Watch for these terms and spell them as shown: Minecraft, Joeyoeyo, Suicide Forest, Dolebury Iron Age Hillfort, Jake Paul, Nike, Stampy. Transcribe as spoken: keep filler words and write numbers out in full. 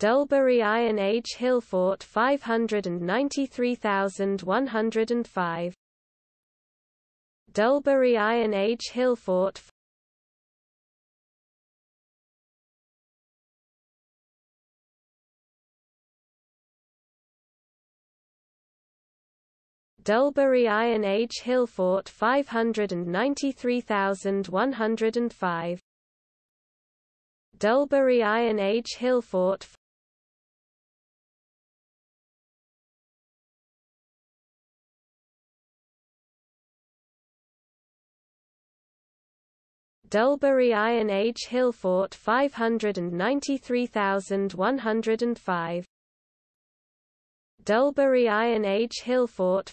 Dolebury Iron Age Hillfort five hundred ninety-three thousand one hundred five, Dolebury Iron Age Hillfort. Dolebury Iron Age Hillfort five hundred ninety-three thousand one hundred five, Dolebury Iron Age Hillfort. Dolebury Iron Age Hillfort five hundred ninety-three thousand one hundred five, Dolebury Iron Age Hillfort.